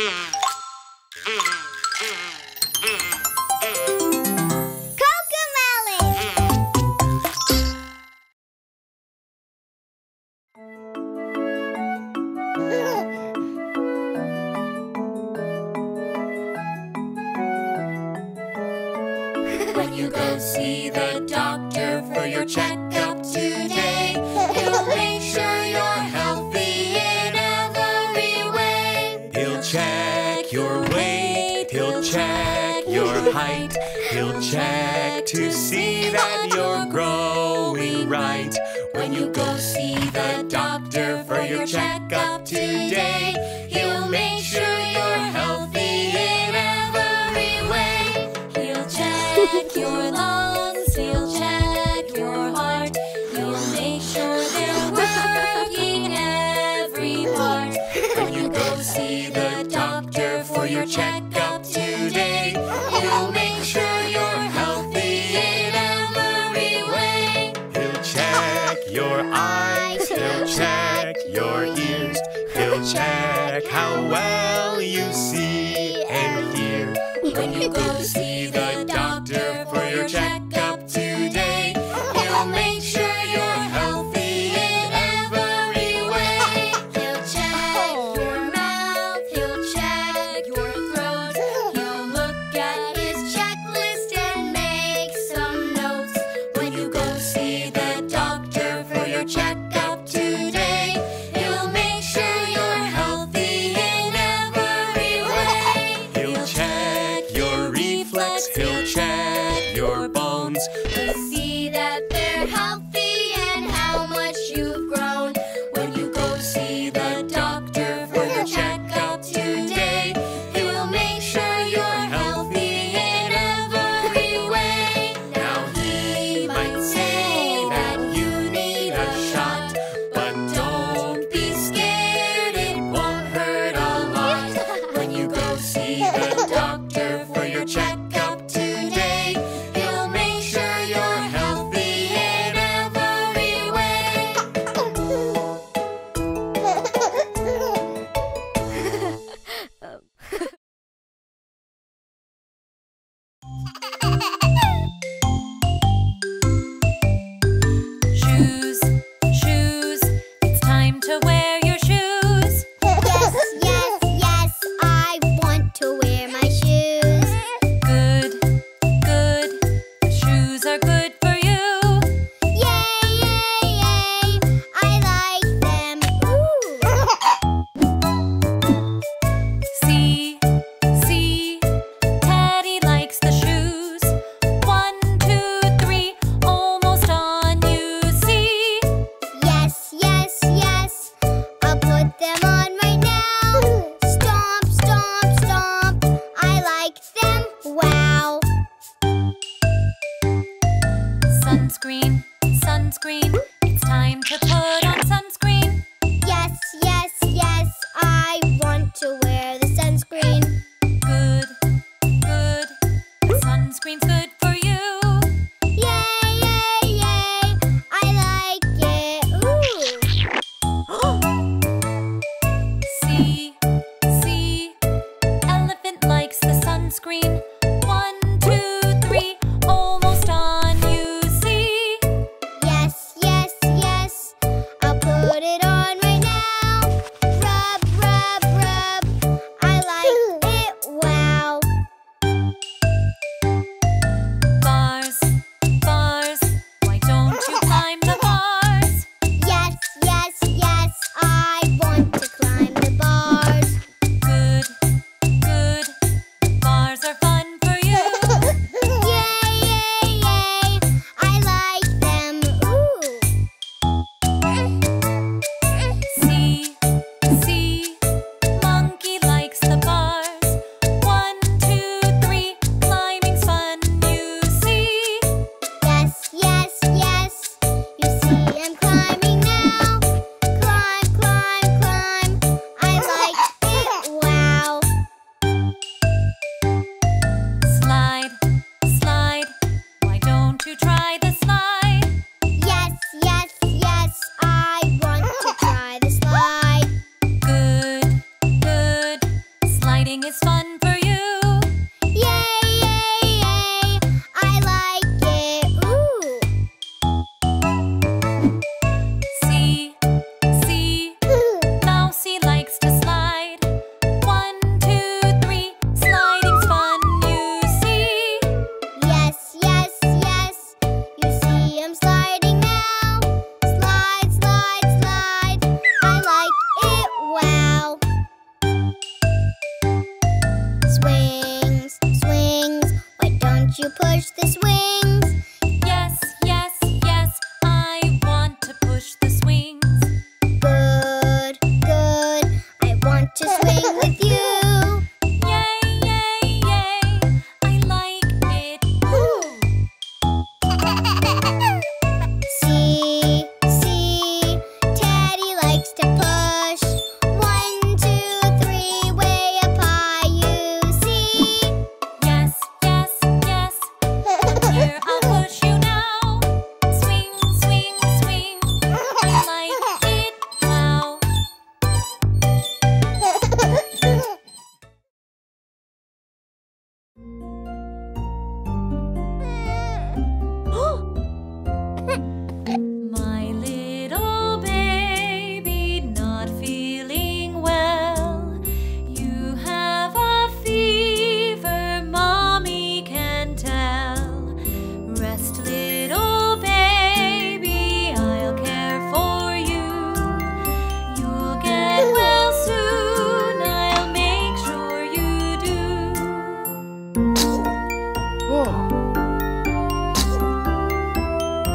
When you go see the doctor for your checkup today, he'll make sure you're healthy in every way. He'll check your weight, he'll check your height, he'll check to see that you're growing right. When you go see the doctor for your checkup today, he'll make sure you're healthy in every way. He'll check your lungs, he'll check your heart, he'll make sure they're working every part. When you go see the doctor for your checkup today, he'll make sure you're healthy in every way. He'll check your eyes, he'll check your ears, he'll check how well you see and hear. When you go see the doctor for your checkup today, he'll make sure you're healthy in every way. He'll check your mouth, he'll check your throat, he'll look at his checklist and make some notes. When you go see the doctor for your checkup today, he'll make sure you're healthy in every way. Sliding is fun for you. Yay, yay, yay. I like it. Ooh. See, see. Ooh. Mousy likes to slide. 1, 2, 3. Sliding's fun, you see. Yes, yes, yes. You see I'm sliding now. Slide, slide, slide. I like it. Wow. Swings, swings, why don't you push the swings? Yes, yes, yes, I want to push the swings. Good, good, I want to swing with you. Yay, yay, yay, I like it. Ooh. See, see, Teddy likes to push. 1, 2, 3, way up high, you see. Yes, yes, yes. Here, I'll push you now. Swing, swing, swing. I like it. Wow. My little baby, not feeling well. You have a fever, mommy can tell. Rest, little baby, I'll care for you. You'll get well soon, I'll make sure you do. My little baby, not feeling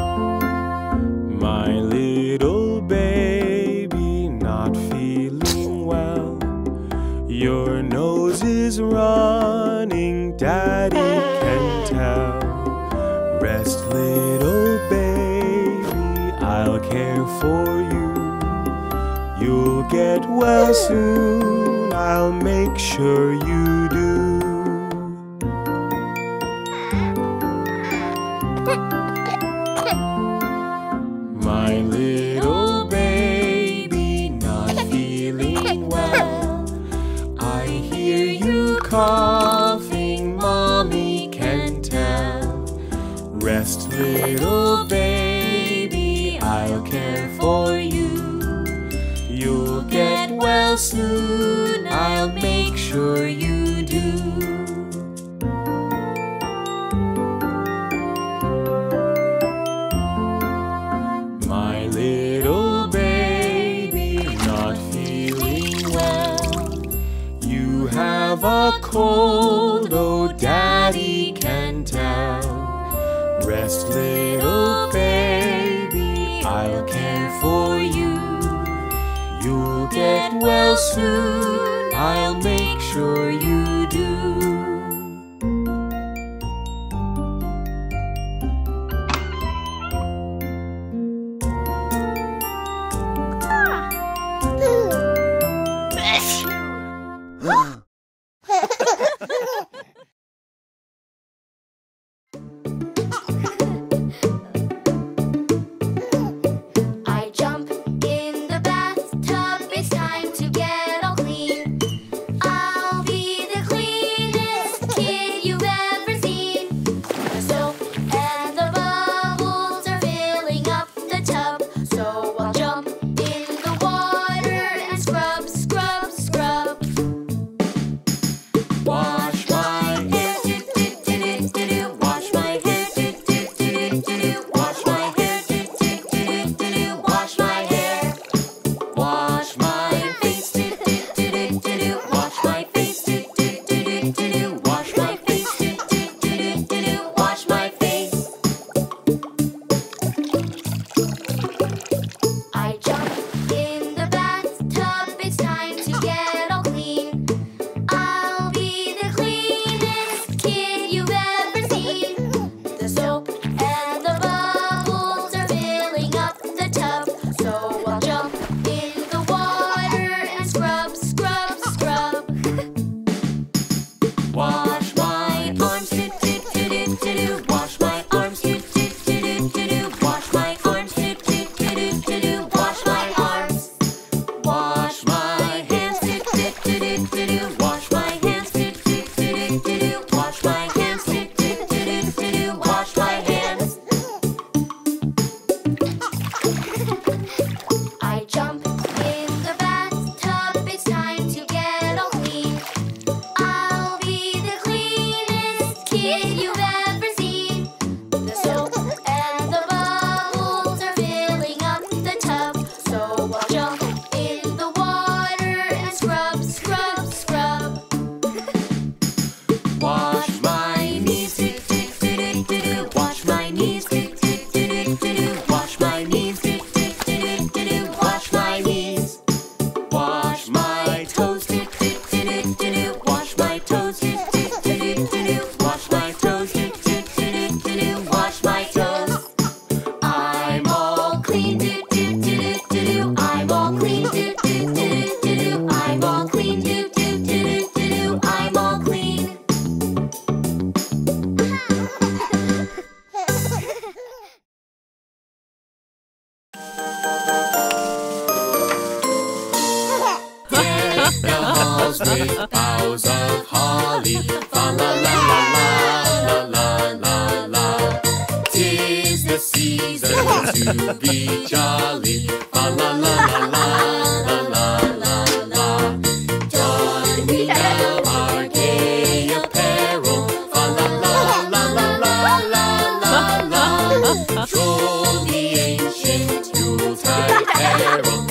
well. Your nose is running, Daddy can tell. Rest, little baby, I'll care for you. You'll get well soon, I'll make sure you do. My little baby, not feeling well. I hear you coughing, mommy can tell. Rest, little baby, I'll care for you. You'll get well soon, I'll make sure you do. My little baby, not feeling well. You have a cold, oh Daddy can tell. Rest, little baby, I'll care for you. You'll get well soon, I'll make sure you do. I jump in the bathtub, it's time to get all clean. I'll be the boughs with boughs of holly. Fa la la la la la la la. 'Tis the season to be jolly. Fa la la la la la la la la. Don we now our gay apparel. Fa la la la la la la la la. Troll the ancient Yuletide carol.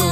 Yes,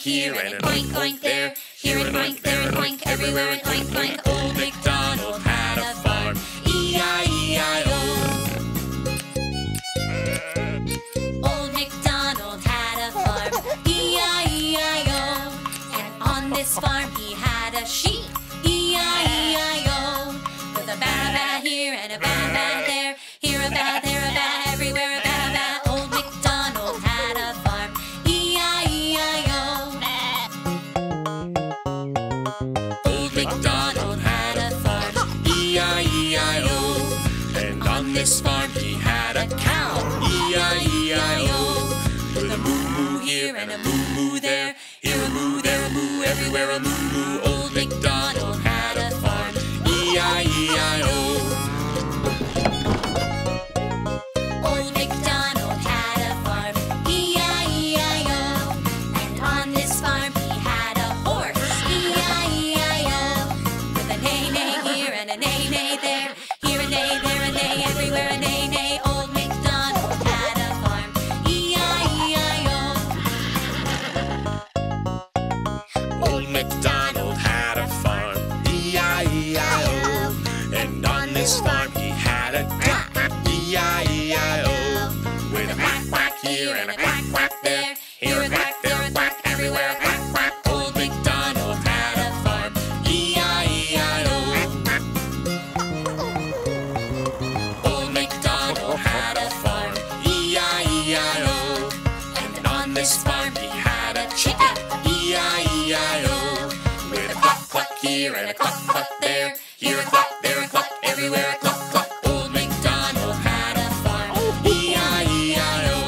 here and an oink oink there, here and oink there and oink, everywhere and oink oink. Old MacDonald had a farm, E-I-E-I-O. Old MacDonald had a farm, E-I-E-I-O. And on this farm he had a sheep, E-I-E-I-O. With a ba-ba here and a ba-ba there, here a ba there a ba, everywhere a ba. This farm he had a cow, E-I-E-I-O. With a moo-moo here and a moo-moo there, here a moo, there a moo, everywhere a moo-moo. Old MacDonald had a farm, E-I-E-I-O. Old MacDonald had a farm, E-I-E-I-O. And on this farm he had a horse, E-I-E-I-O. With a neigh-neigh here and a neigh-neigh there, here a neigh there. Everywhere a neigh neigh, old MacDonald had a farm, E-I-E-I-O. Old MacDonald had a farm, E-I-E-I-O. And on this farm he had a duck, E-I-E-I-O. With a quack quack here and a quack quack there, here a quack, there a quack, everywhere a quack quack. Old MacDonald had a farm, E-I-E-I-O. This farm he had a chicken, E-I-E-I-O. With a cluck cluck here and a cluck cluck there, here a cluck, there a cluck, everywhere a cluck cluck. Old MacDonald had a farm, E-I-E-I-O.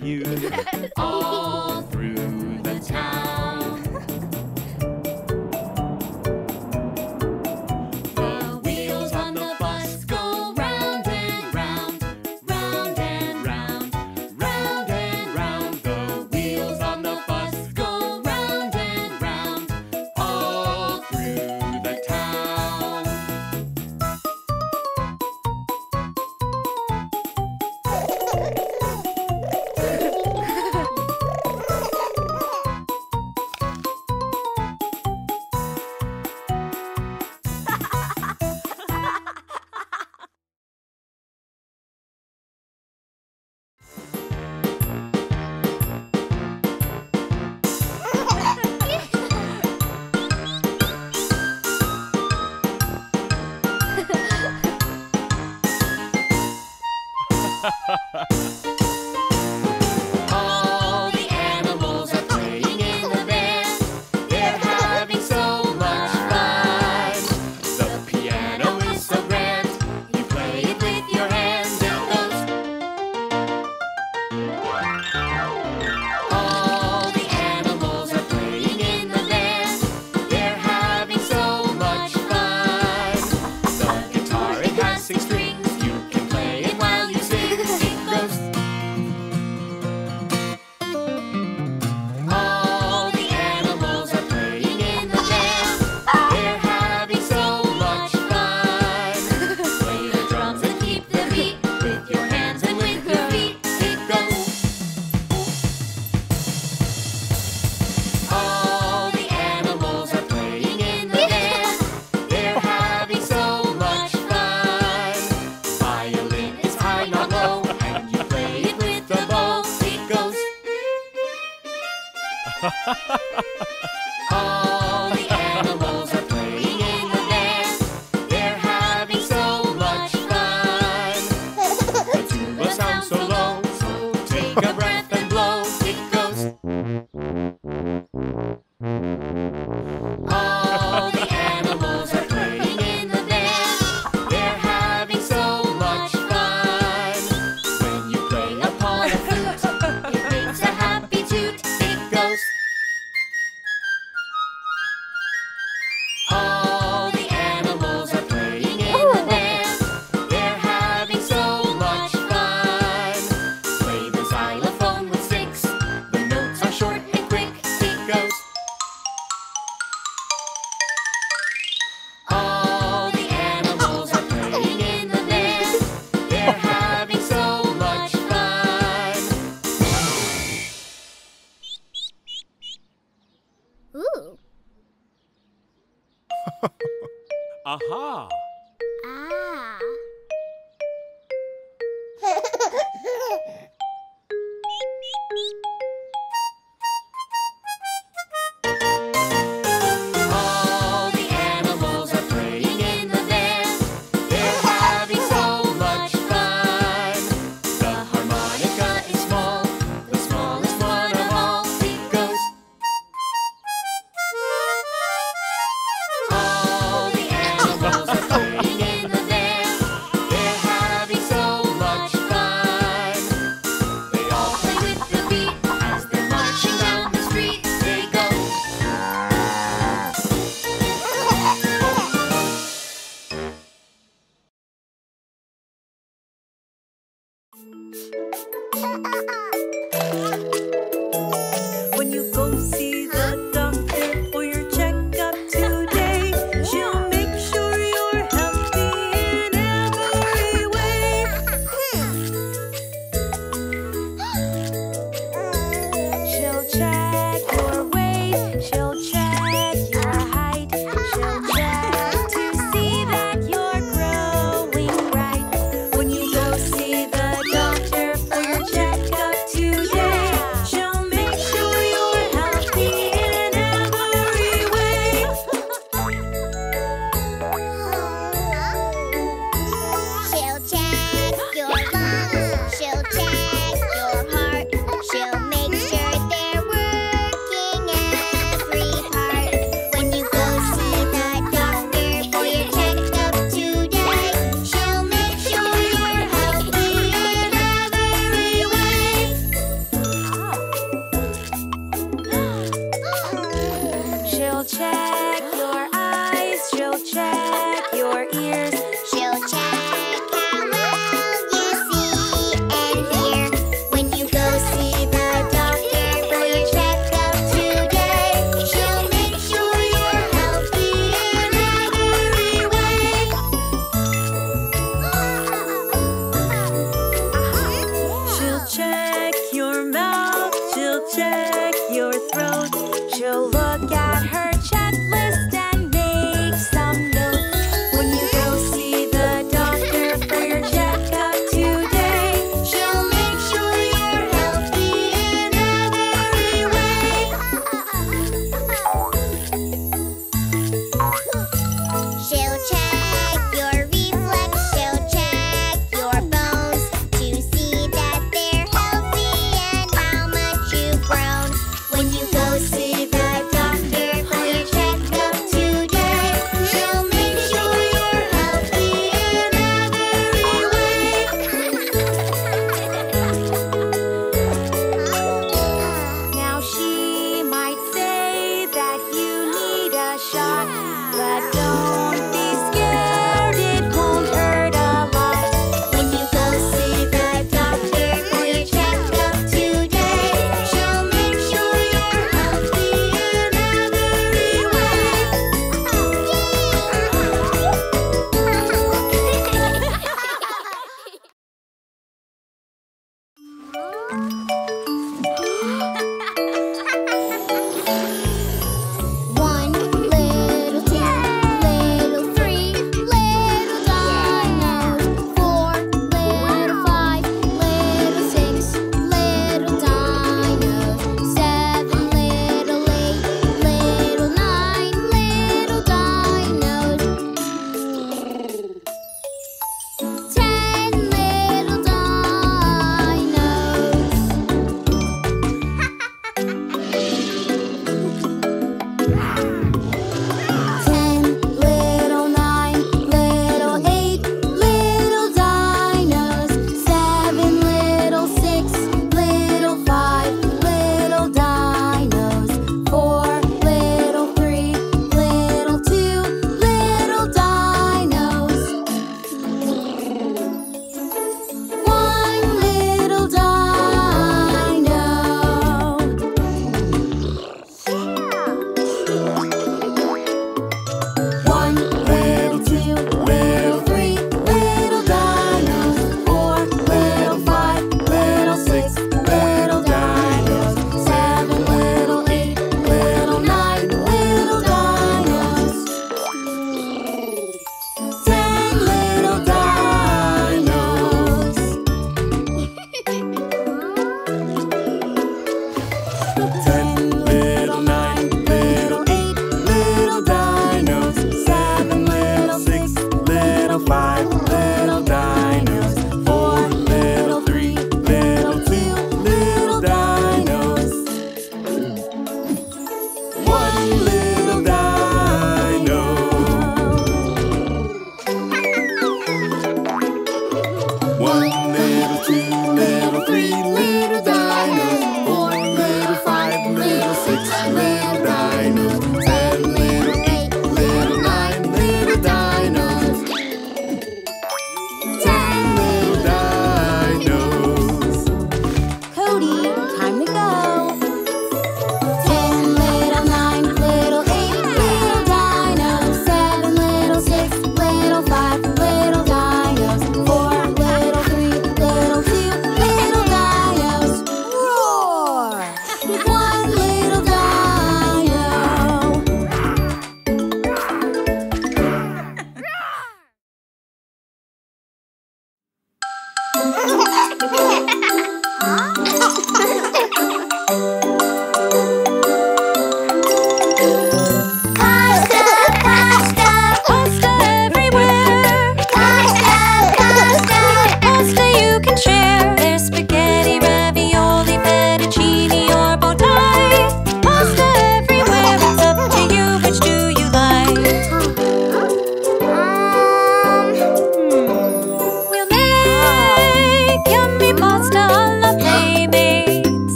Yeah. You All the animals are playing in the band. They're having so much fun. The piano is so grand. You play it with your hands and toes. All the animals are playing in the band. They're having so much fun. The guitar, it has 6 strings. All the animals are playing in the band. They're having so much fun. The tuba sounds so low, so take a breath and blow. It goes. All the animals are playing in the band. They're having so much fun. When you play upon a flute, it makes a happy toot. All the animals are playing in the band. They're having so much fun. Play the xylophone with 6. The notes are short and quick. It goes. All the animals are playing in the band. They're having so much fun. Ooh. Aha! Ah! All the animals are playing in the band. They're having so much fun. The harmonica is small, the smallest one of all. It goes. When you go see the doctor for your checkup today, she'll make sure you're healthy in every way. She'll check your weight, she'll check your height, she'll check to see that you're growing right. When you go see the she'll check your reflex, she'll check your bones to see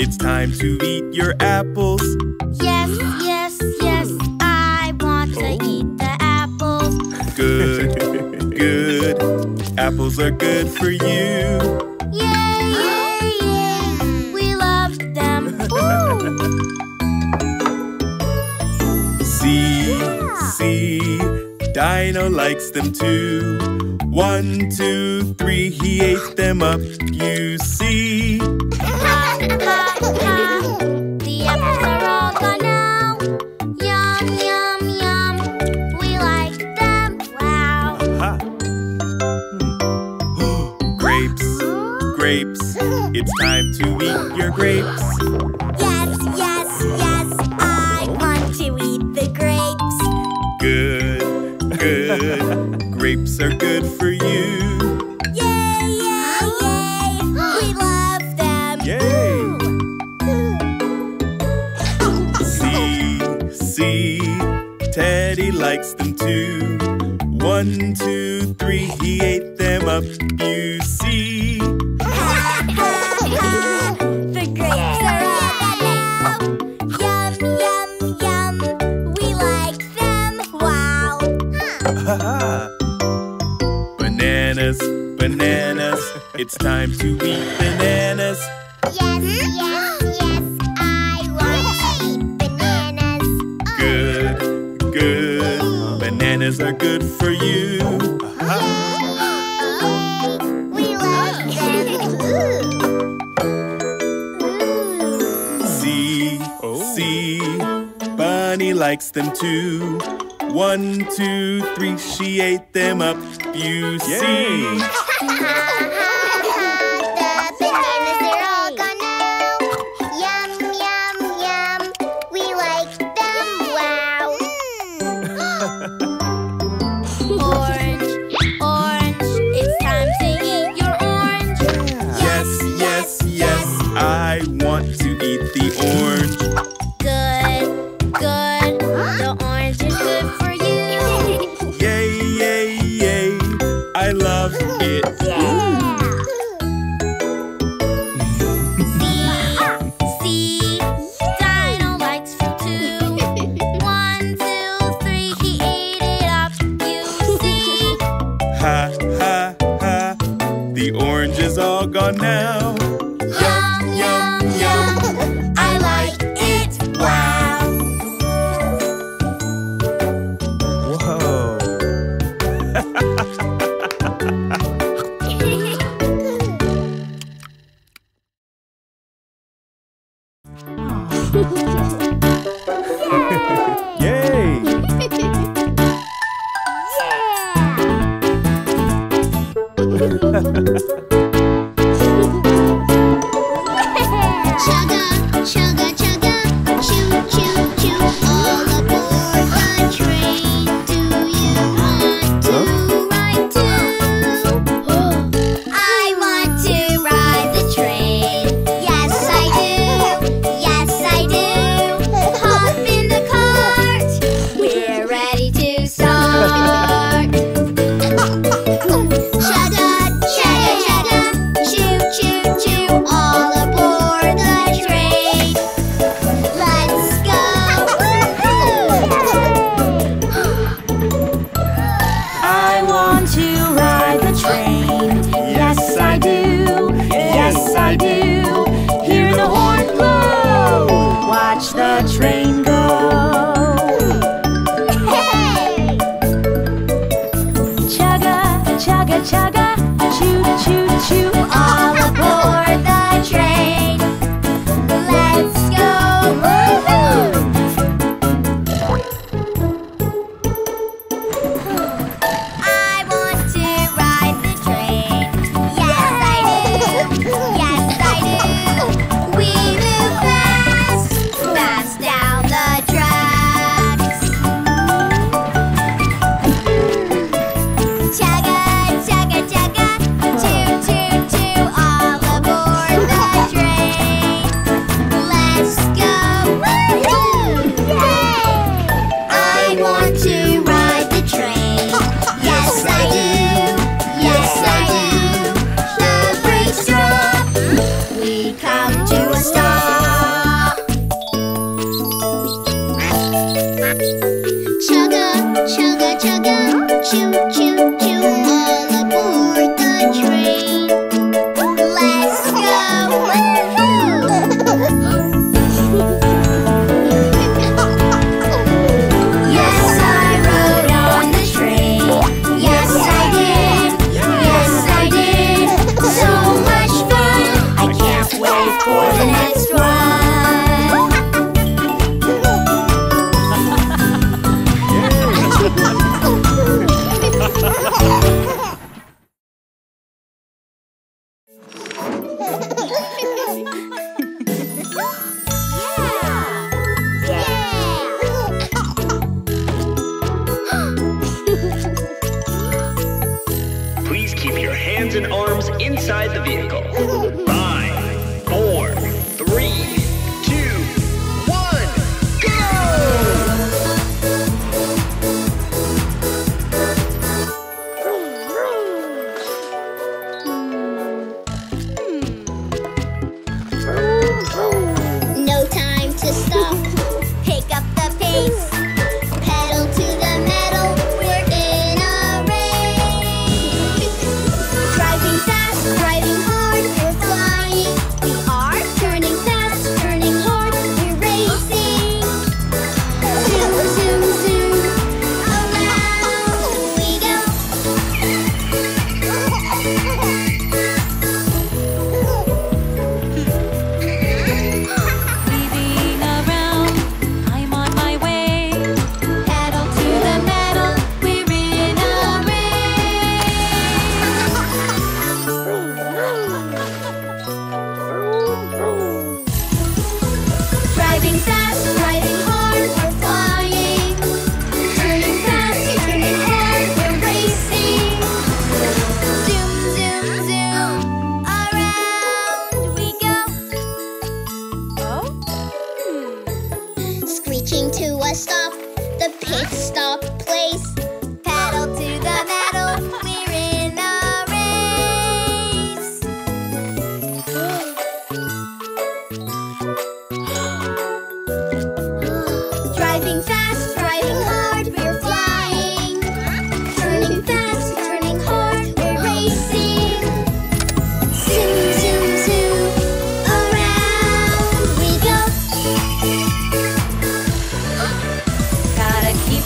It's time to eat your apples. Yes, yes, yes, I want to eat the apples. Good, good, apples are good for you. Yay, yay, yay, we love them. See, see, Dino likes them too. 1, 2, 3, he ate them up, you see. The apples are all gone now. Yum, yum, yum, we like them, wow. Grapes, grapes, it's time to eat your grapes. Yes, yes, yes, I want to eat the grapes. Good, good, grapes are good for you. Likes them too. 1, 2, 3, he ate them up, you see. The grapes are all gone now. Yum, yum, yum, we like them, wow. Bananas, bananas, it's time to eat bananas. Yes, yes, yes, I want to eat bananas. Good, good. Bananas are good for you. Yay, yay, we like them. See, see, Bunny likes them too. 1, 2, 3, she ate them up, you see. The bananas Keep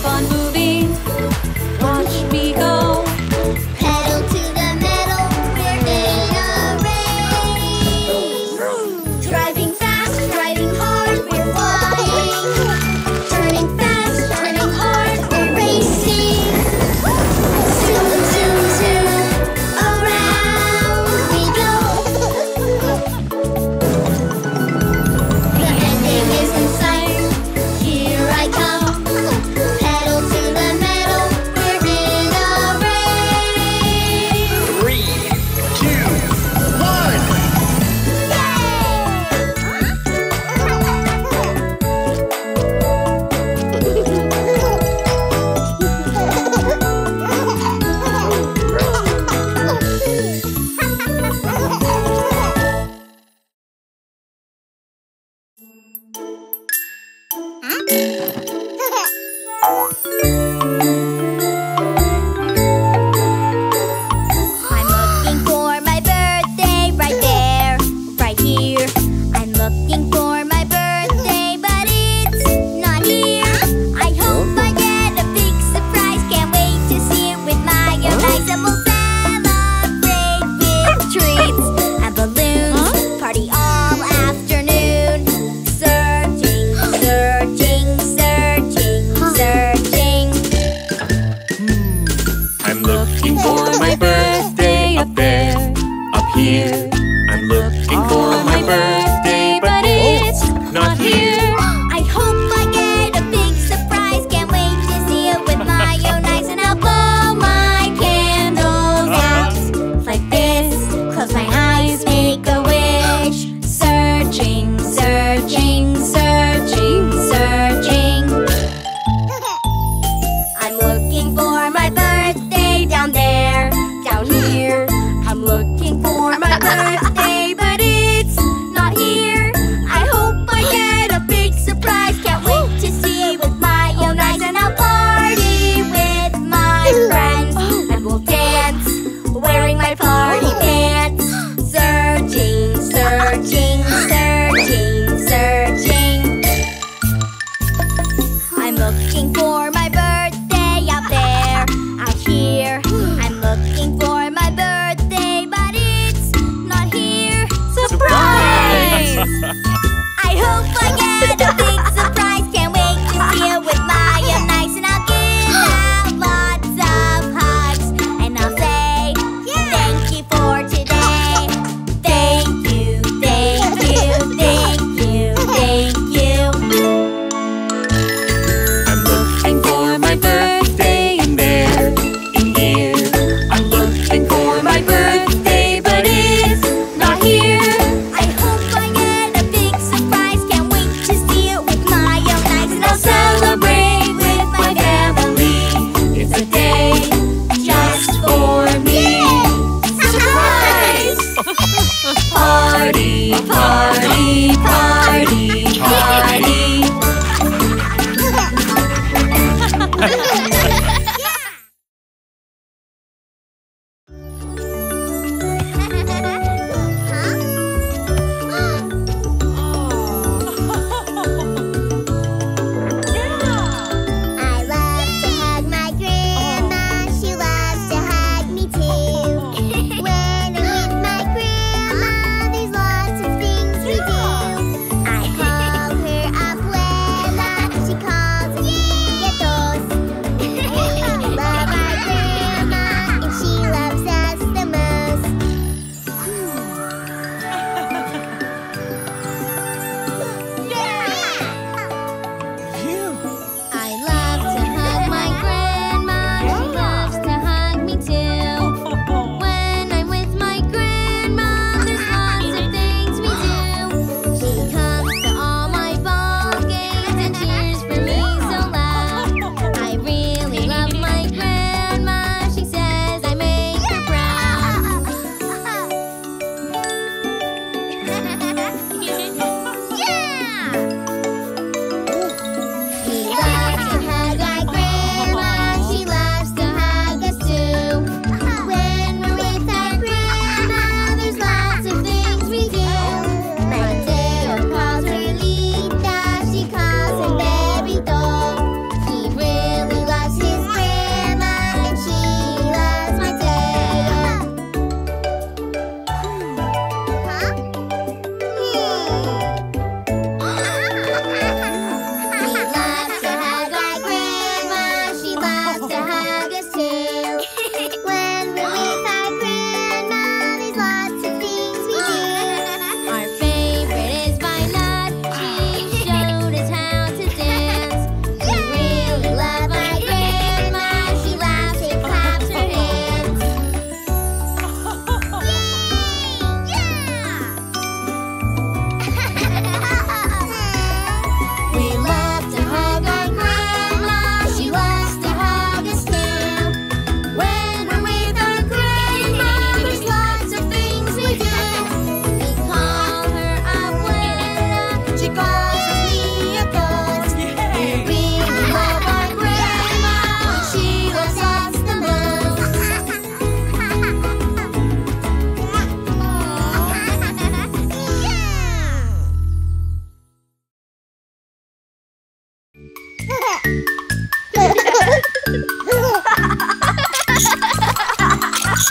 on moving.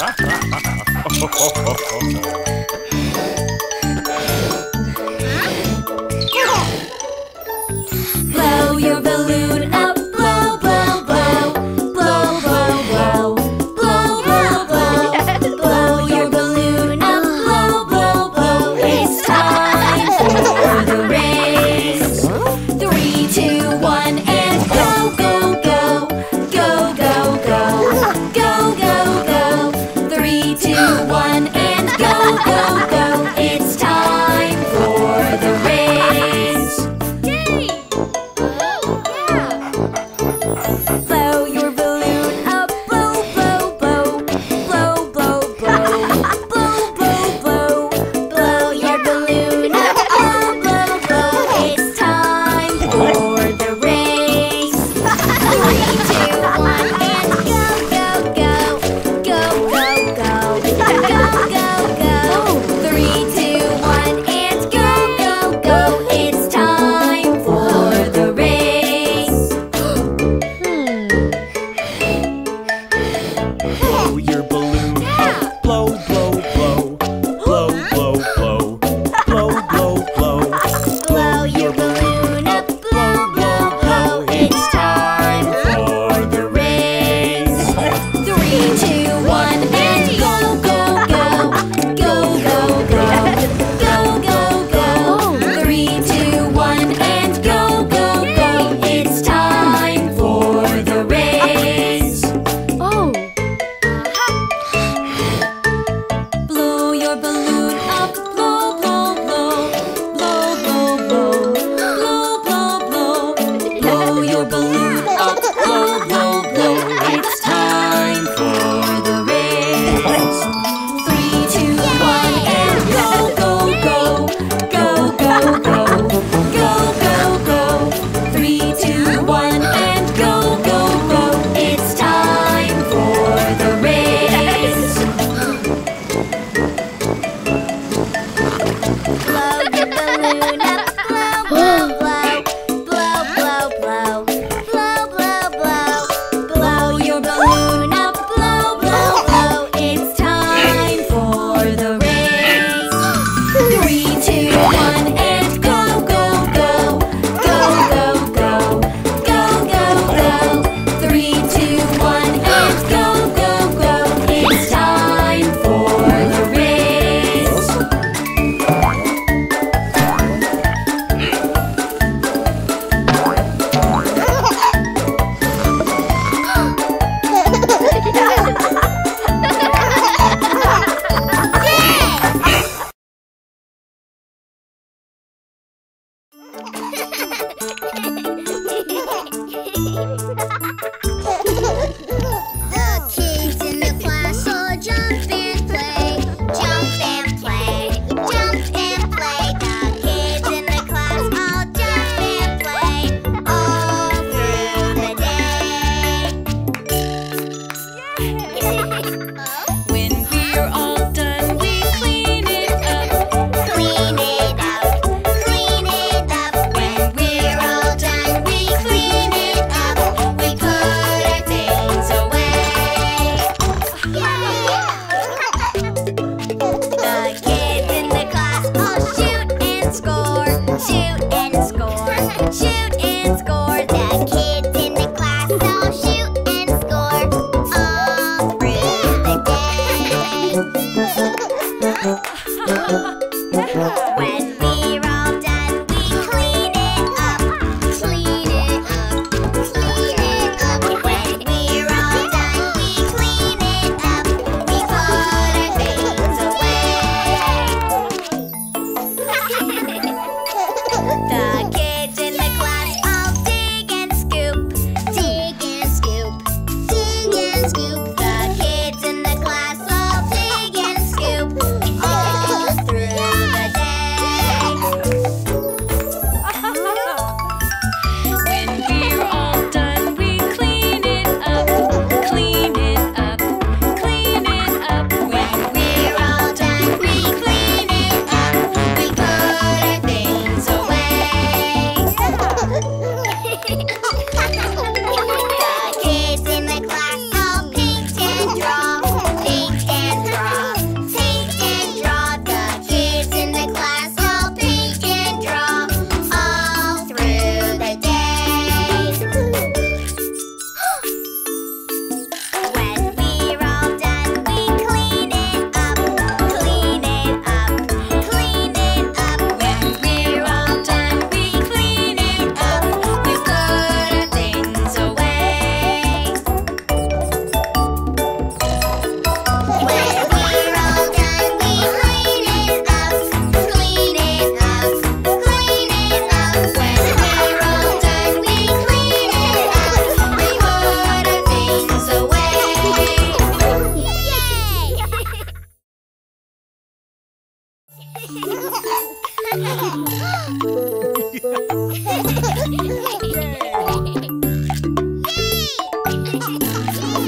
Blow your balloon up. Blow, blow, blow. Blow, blow, blow. Blow, blow, blow. Blow your balloon up. Blow, blow, blow. It's time for the race. 3, 2, 1, and go, go, go. Go, go, go. Go, go, go. 3, 2, 1, and go, go, go. It's time for the race.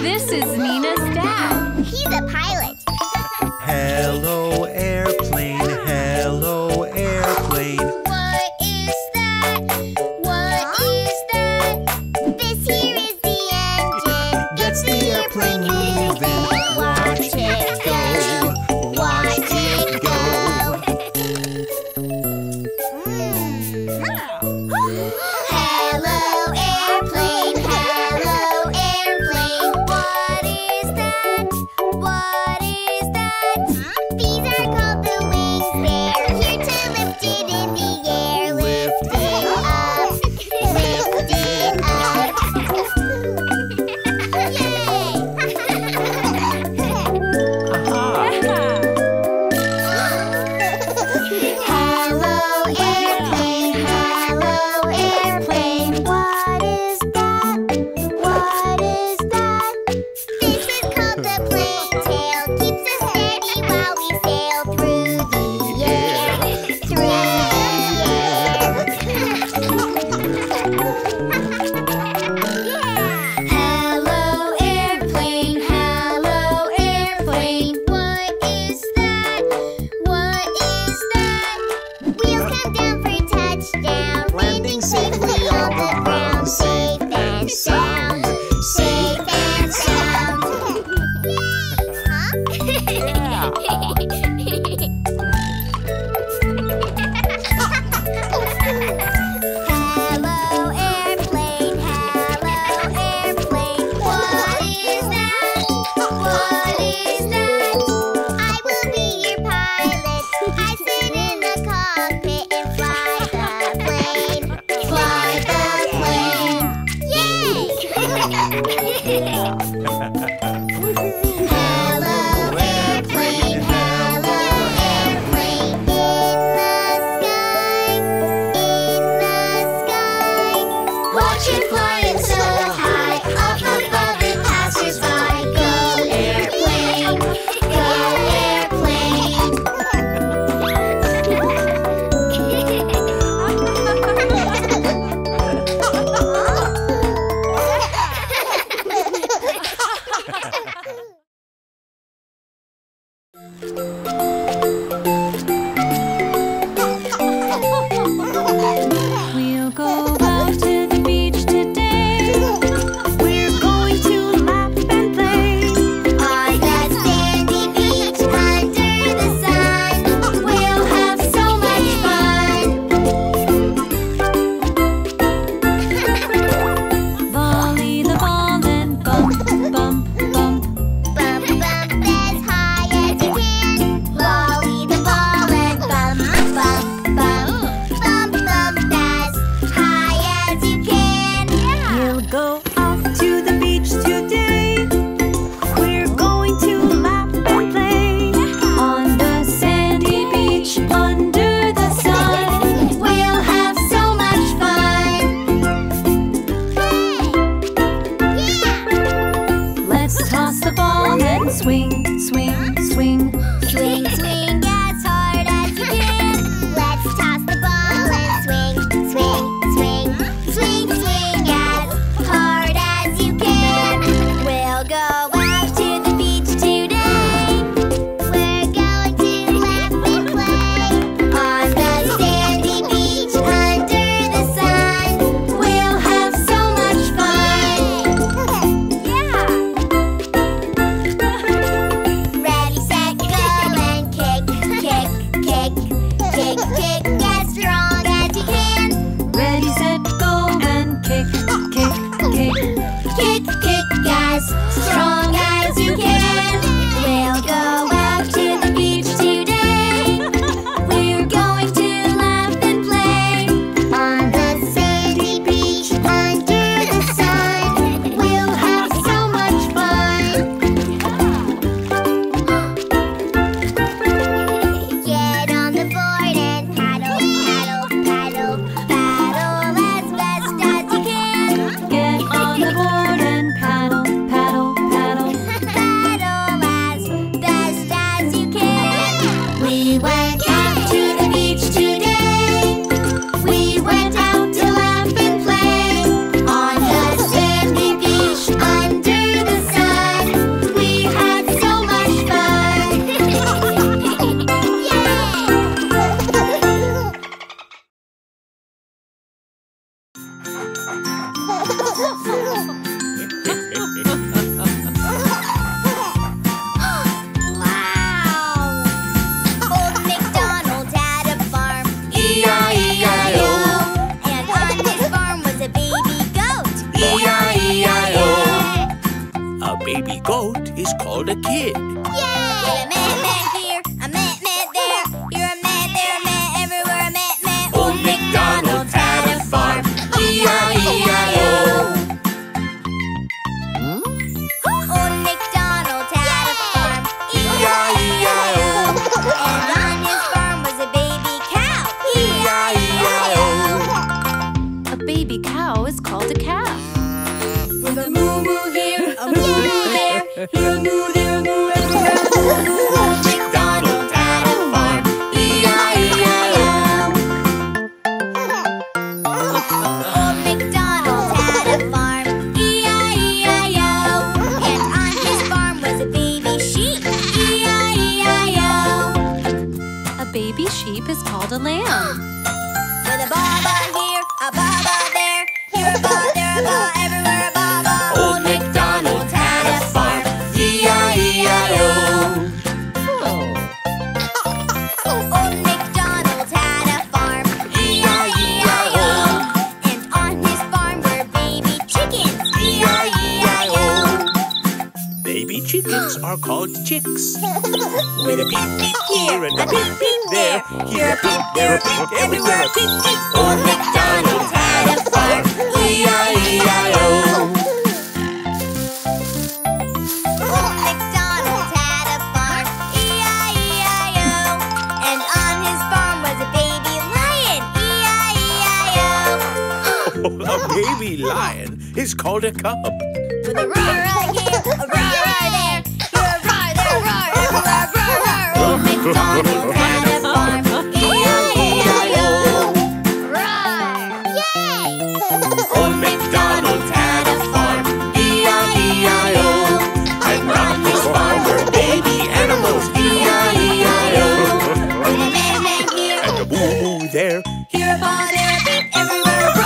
This is Nina's dad. He's a pilot. Hello, airplane. Hello, airplane. What is that? What is that? This here is the engine. Gets the airplane moving. Watch it go. Watch it go. is called a kid. Yay! Meh-meh here, a meh-meh there. You're a meh there, a meh everywhere, a meh-meh. Old MacDonald had a farm, E-I-E-I-O. Old MacDonald had a farm, E-I-E-I-O. And on his farm was a baby cow, E-I-E-I-O. A baby cow is called a calf. With a moo-moo here, a moo-moo there, here a moo, there a moo, everywhere a moo. Old MacDonald had a farm, E-I-E-I-O. Old MacDonald had a farm, E-I-E-I-O. And on his farm was a baby sheep, E-I-E-I-O. A baby sheep is called a lamb. With a ba-ba here, a ba-ba there, here a ba, there a ba, everywhere a ba. Old MacDonald had a farm, E-I-E-I-O. Old MacDonald had a farm, E-I-E-I-O. And on his farm were baby chickens, E-I-E-I-O. Baby chickens are called chicks. With a peep-peep here and a peep-peep there, here a peep, there a peep, everywhere a peep-peep. Old MacDonald had a farm, E-I-E-I-O. A baby lion is called a cub. With a roar-roar here, a roar-roar there, here a roar, there a roar, everywhere a roar-roar. Old MacDonald had a farm, E-I-E-I-O. Roar! Yay! Old MacDonald had a farm, E-I-E-I-O. And on his farm were baby animals, E-I-E-I-O. And a meh-meh here, and a moo-moo there, here a paw, there a beep, everywhere a roar.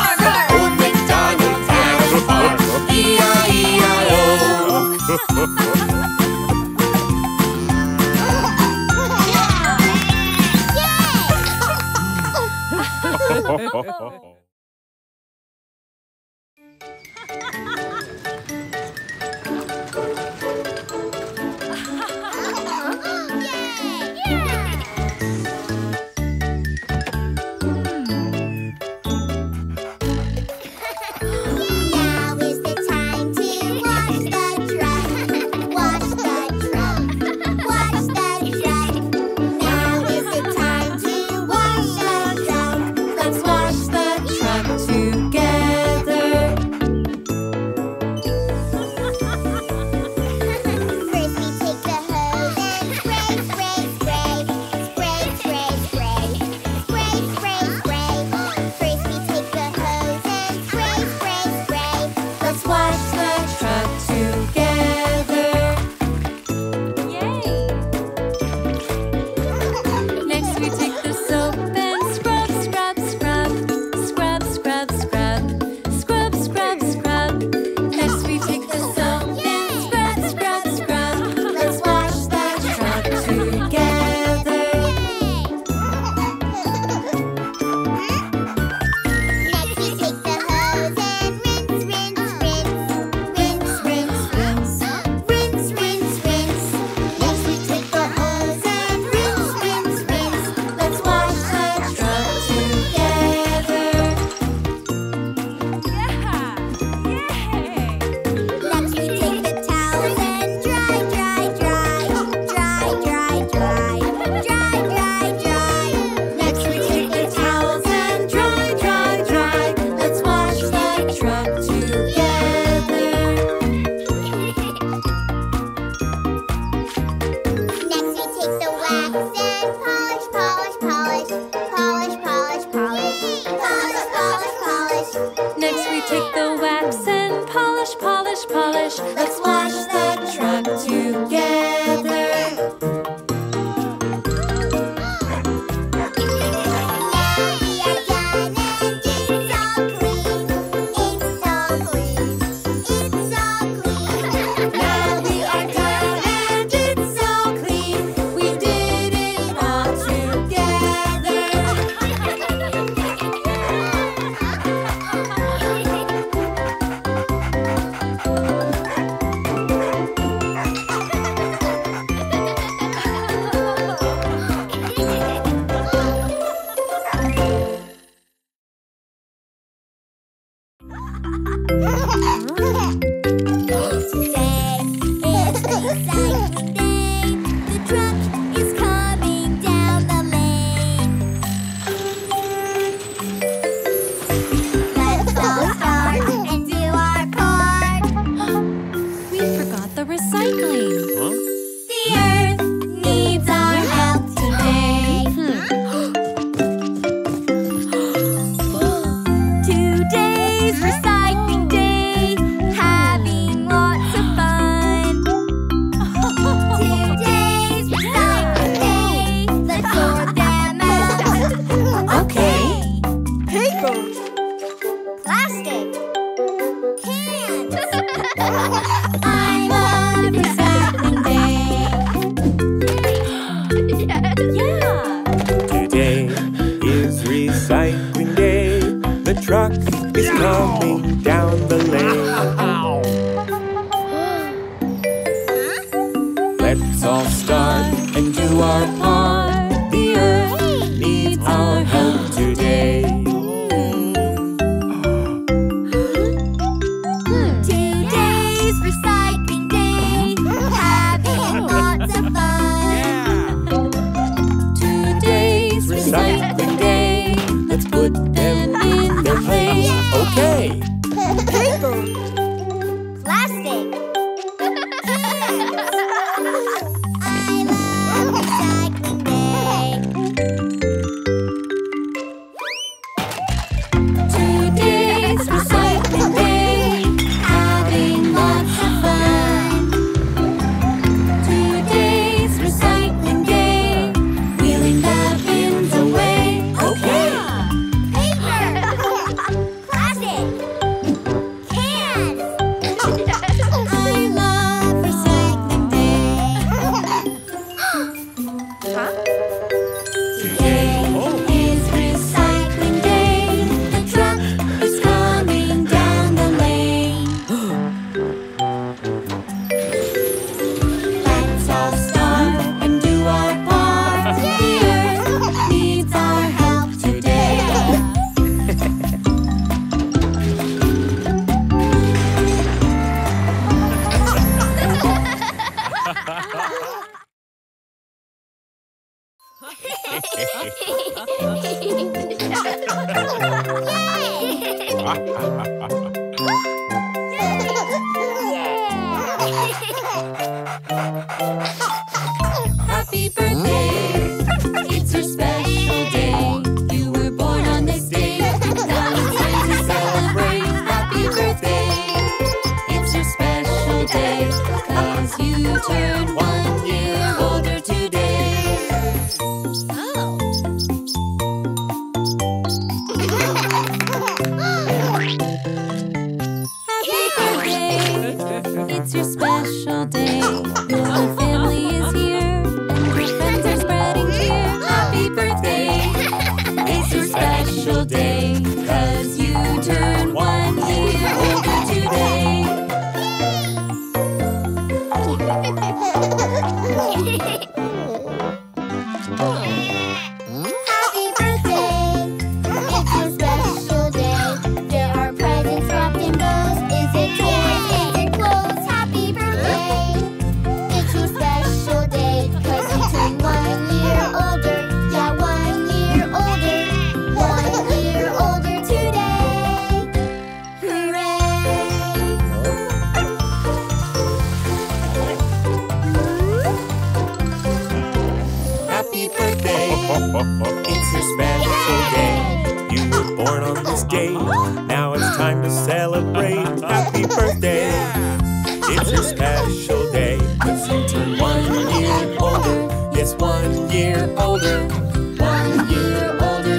E-I-E-I-O. Next we take the soap and scrub, scrub, scrub. Apple. Plastic. Cans. I'm a recycling day. Yeah. Today is recycling day. The truck is coming down the lane. Let's all start and do our part. The earth needs our help today. Today's recycling day. Having lots of fun. Today's recycling day. Let's put them in their place. Okay. Paper. Plastic. Happy birthday. It's your special day. You were born on this day. Now it's time to celebrate. Happy birthday. It's your special day. 'Cause you turned 1 year older today. Oh. Happy birthday. It's your special day. Your family is here. Day, 'cause you turn 1 year older today. Happy birthday! It's your special day. There are presents wrapped in bows. Is it toys? Is it clothes? Happy birthday! It's your special day, 'cause you turn 1 year older. Yeah, 1 year older. 1 year older today. Hooray! Happy birthday. It's your special day. You were born on this day. Now it's time to celebrate. Happy birthday. It's your special day. 'Cause you turn 1 year older. Yes, 1 year older. 1 year older.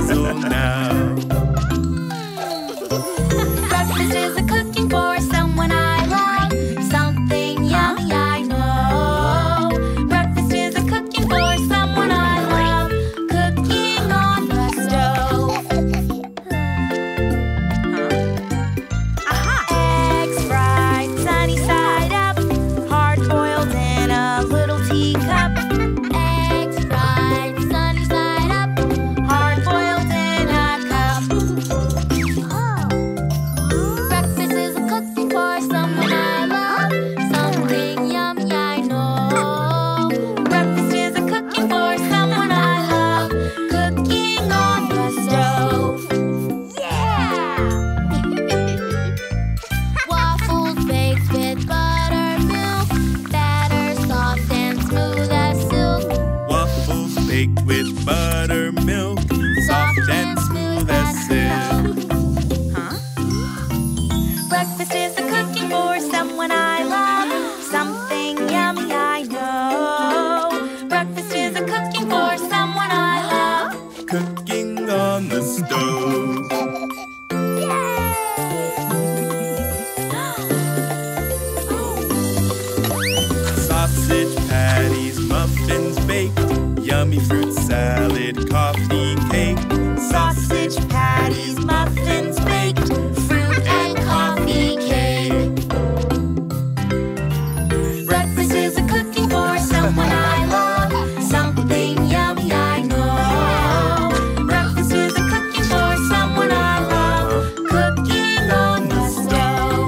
Razzle now. Breakfast is a cooking for someone I love. Something yummy I know. Breakfast is a cooking for someone I love. Cooking on the stove. Aha! Eggs fried sunny side up, hard boiled in a little teacup. With buttermilk, soft and smooth as silk. Breakfast is a cooking for someone I love. Something yummy I know. Breakfast is a cooking for someone I love. Cooking on the stove. Sausage patties, muffins baked, yummy fruit salad, coffee cake, sausage patties, muffins baked, fruit and coffee cake. Breakfast is a cooking for someone I love. Something yummy I know. Breakfast is a cooking for someone I love. Cooking on the stove.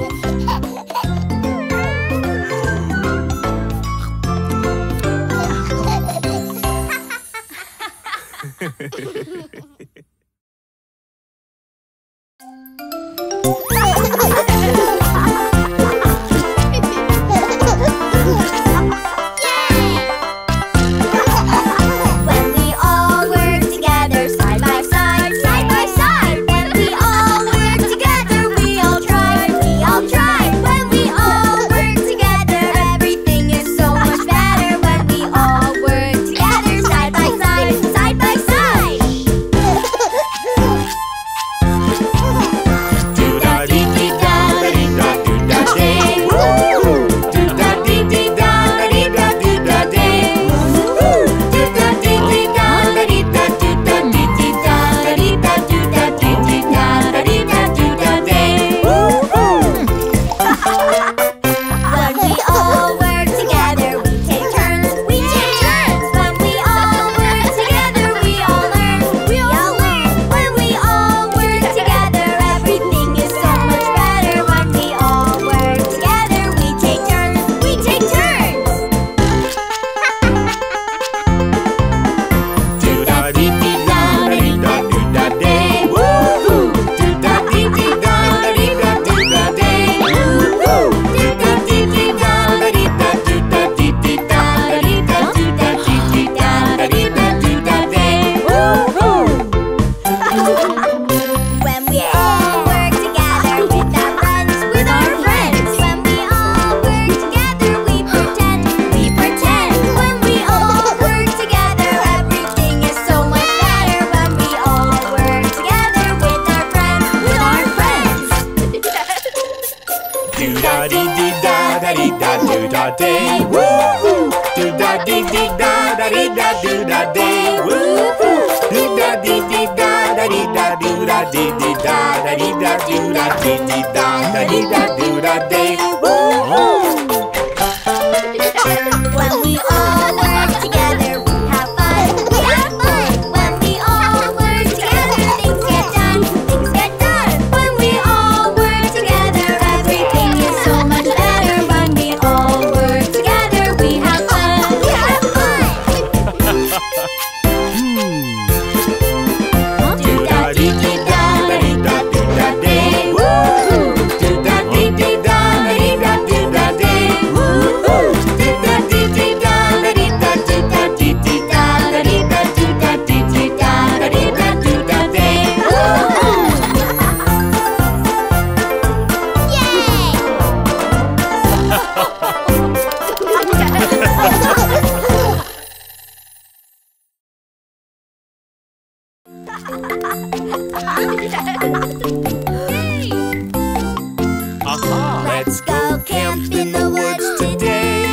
Let's go camp in the woods today.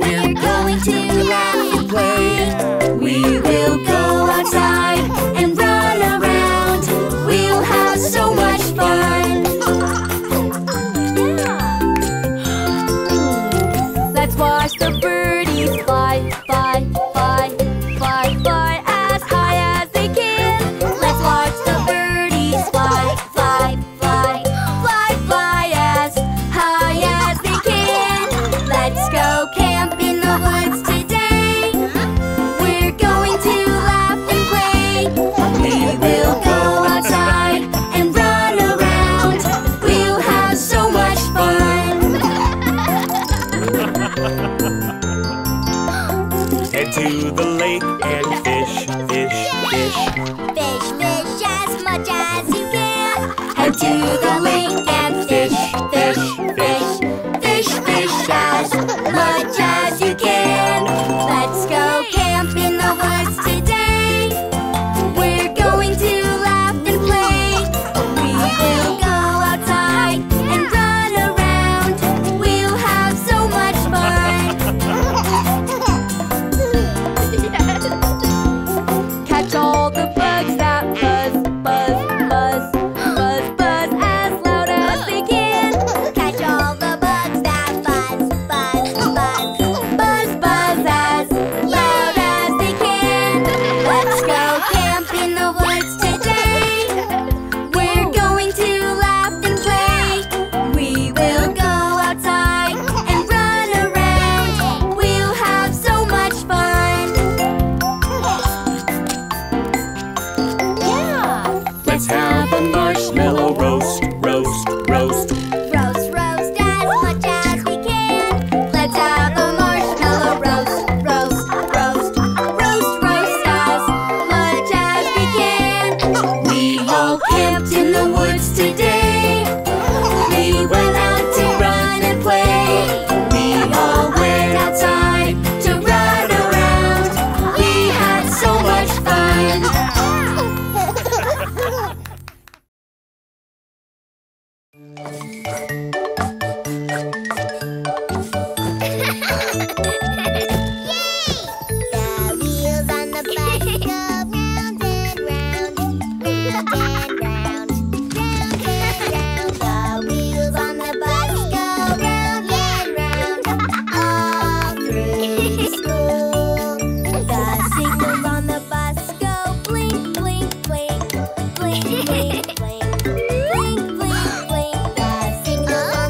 We're going to laugh and play. We will go outside and run around. We'll have so much fun. Let's watch the birdies fly, fly, fly, fly, fly as high as they can. Let's watch the birdies fly, fly, fly. To the lake and fish, fish, fish. Fish, fish as much as you can. Head to the lake and fish, fish, fish. Fish, fish as much as you can. Let's go camp in the woods today. We're going to laugh and play. We will go outside and run around. We'll have so much fun. Blink, blink, blink, the signal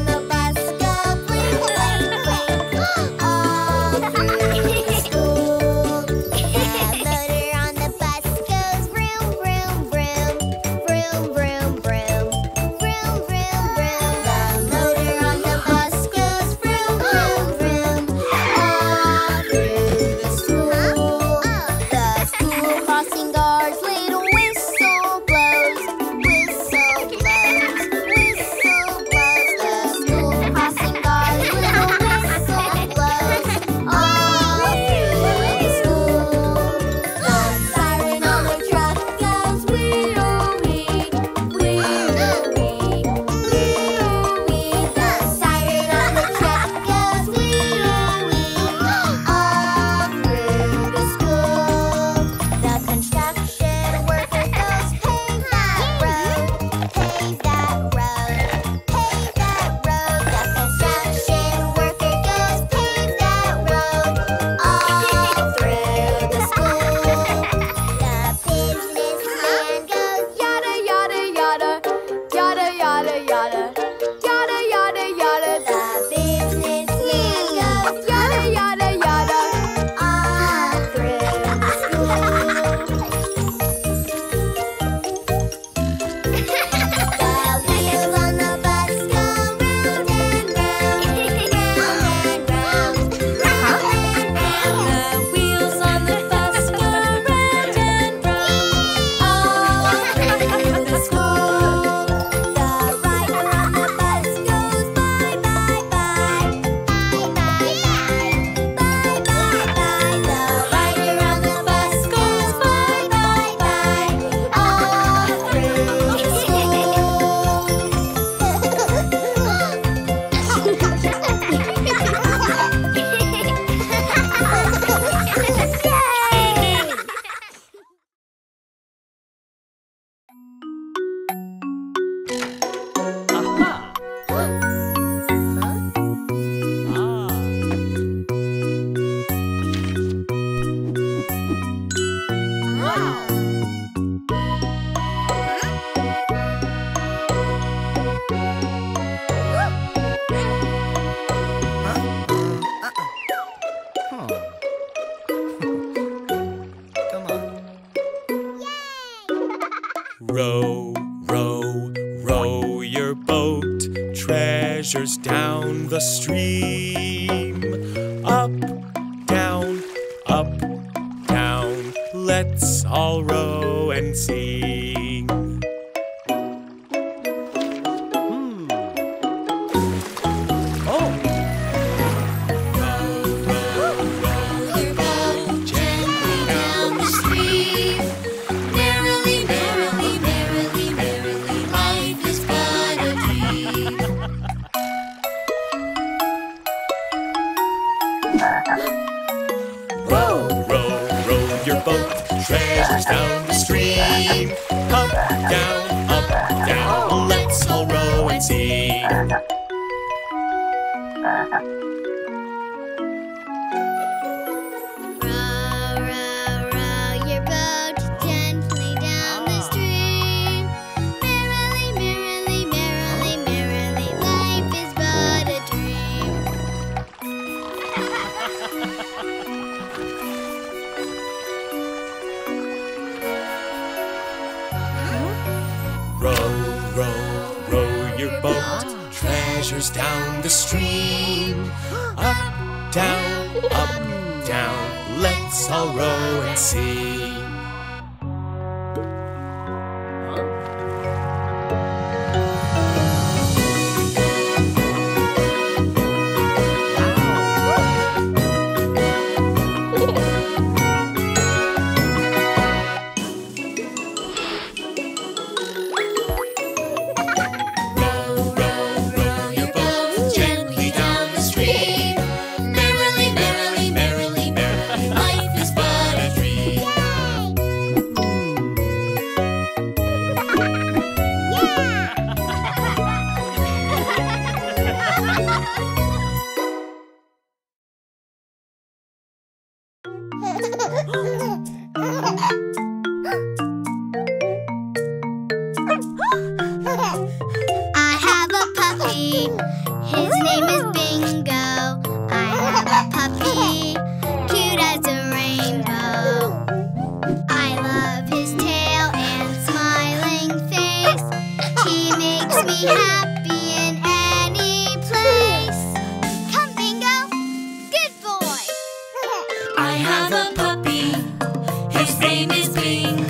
Down the stream, up, down, let's all row and sing. Down the stream, up, down, let's all row and sing. Row, row, row your boat gently down the stream. Merrily, merrily, merrily, merrily, life is but a dream. Down the stream, up, down, let's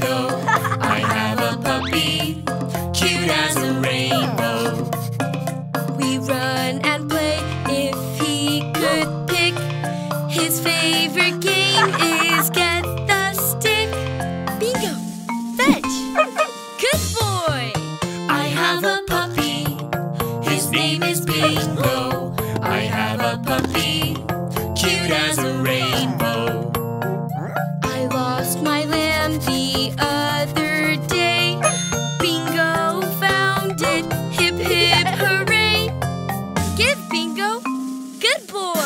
all row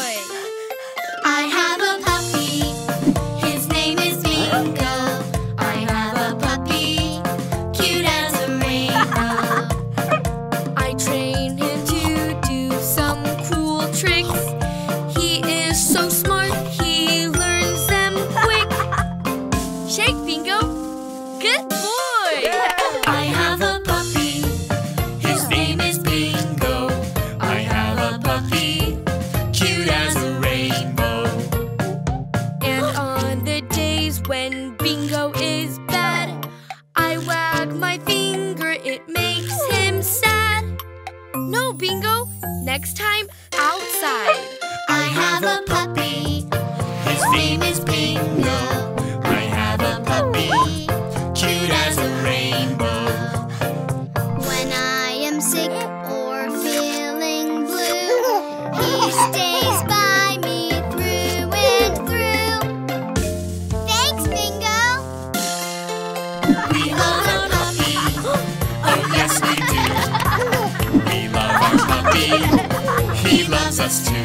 and sing. We love our puppy. tells us to.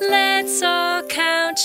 Let's all count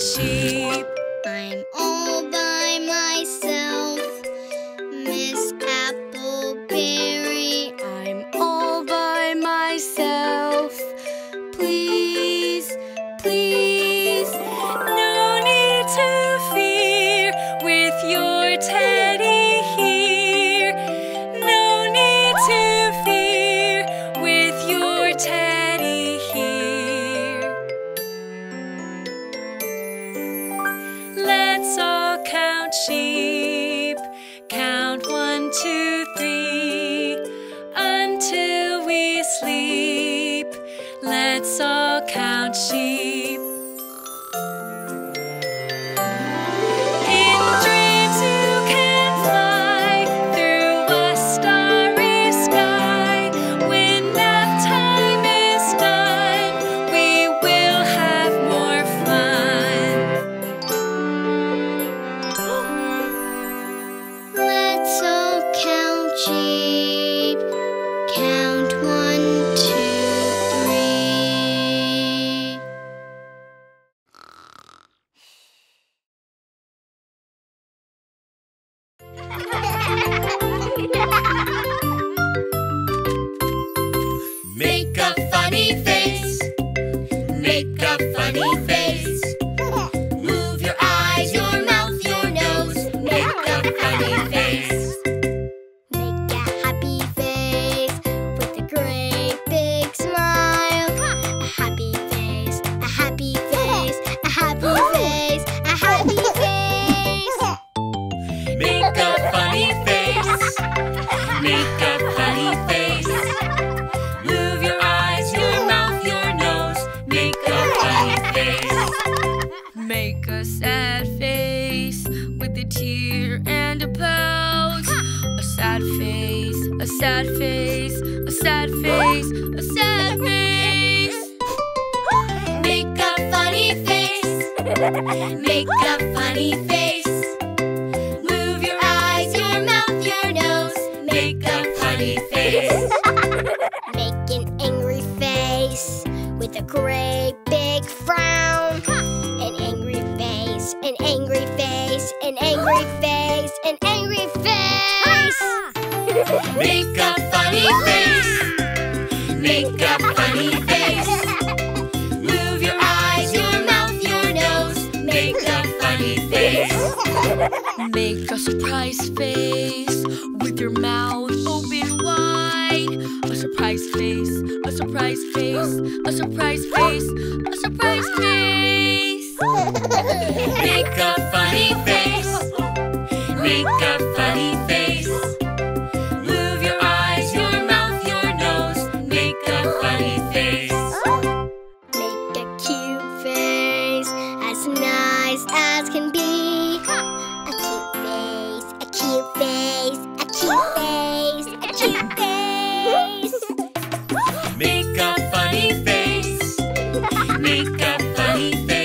sheep. I'm all by myself. brown sheep. Make a funny face. Make a funny face. Move your eyes, your mouth, your nose. Make a funny face. Make a happy face with a great big smile. A happy face, a happy face, a happy face, a happy face. Make a funny face. Make a funny face. Make a sad face with a tear and a pout. A sad face, a sad face, a sad face, a sad face. Make a funny face. Make a funny face. Move your eyes, your mouth, your nose. Make a funny face. Make an angry face with a great big frown. An angry face, an angry face, an angry face. Make a funny face. Make a funny face. Move your eyes, your mouth, your nose. Make a funny face. Make a surprise face with your mouth open wide. A surprise face, a surprise face, a surprise face, a surprise face. Make a funny face. Make a funny face. Move your eyes, your mouth, your nose. Make a funny face. Make a cute face, as nice as can be. A cute face, a cute face, a cute face, a cute face. Make a funny face. Make a funny face.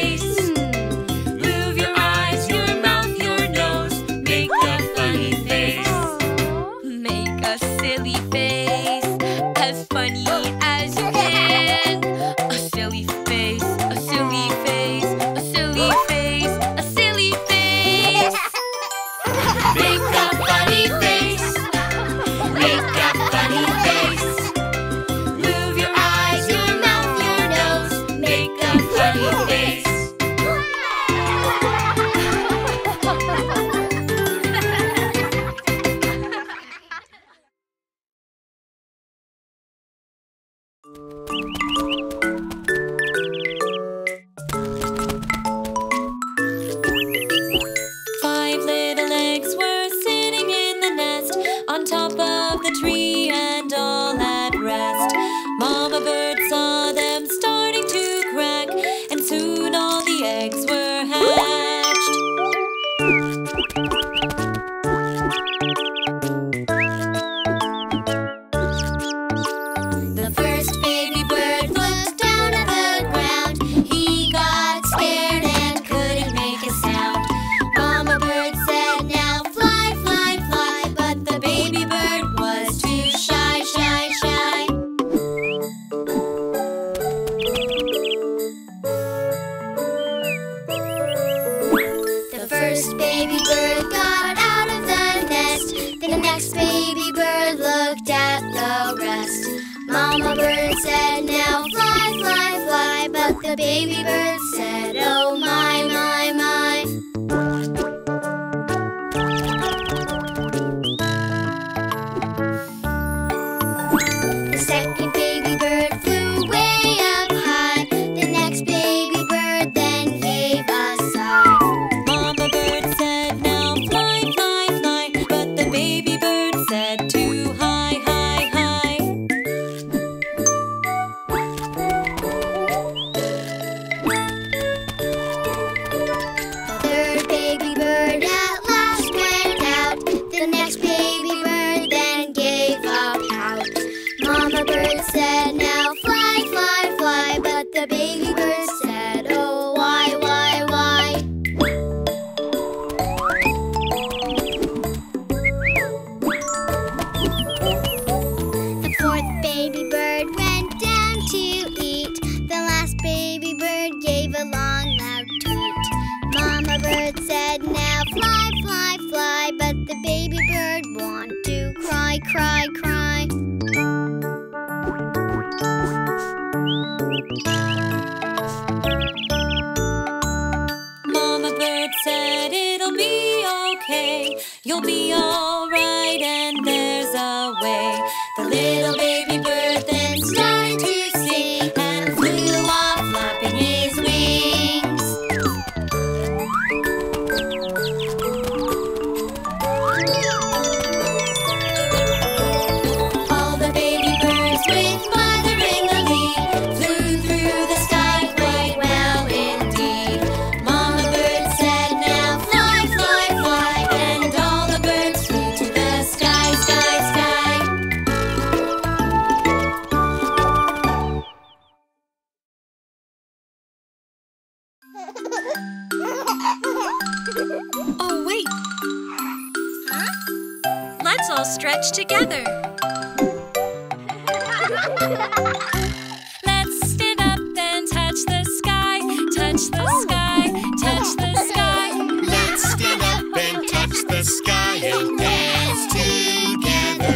cry, cry. Mama bird said it'll be okay. You'll be all right, and there's a way. The little baby bird then started to sing and flew off, flapping his wings. All the baby birds with mother in the lead flew through the sky quite well indeed. Mama bird said, now fly, fly, fly, and all the birds flew to the sky, sky, sky. Oh, wait. Huh? Let's all stretch together. Let's stand up and touch the sky, touch the sky, touch the sky. Let's stand up and touch the sky and dance together.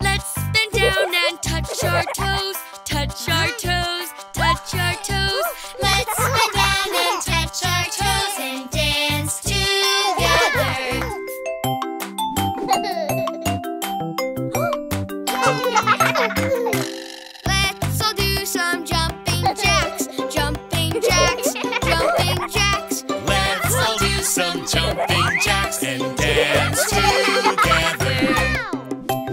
Let's bend down and touch our toes, touch our toes, touch our toes. Let's bend down and touch our toes and dance together. Let's all do some jumping jacks, jumping jacks, jumping jacks. Let's all do some jumping jacks and dance together. Let's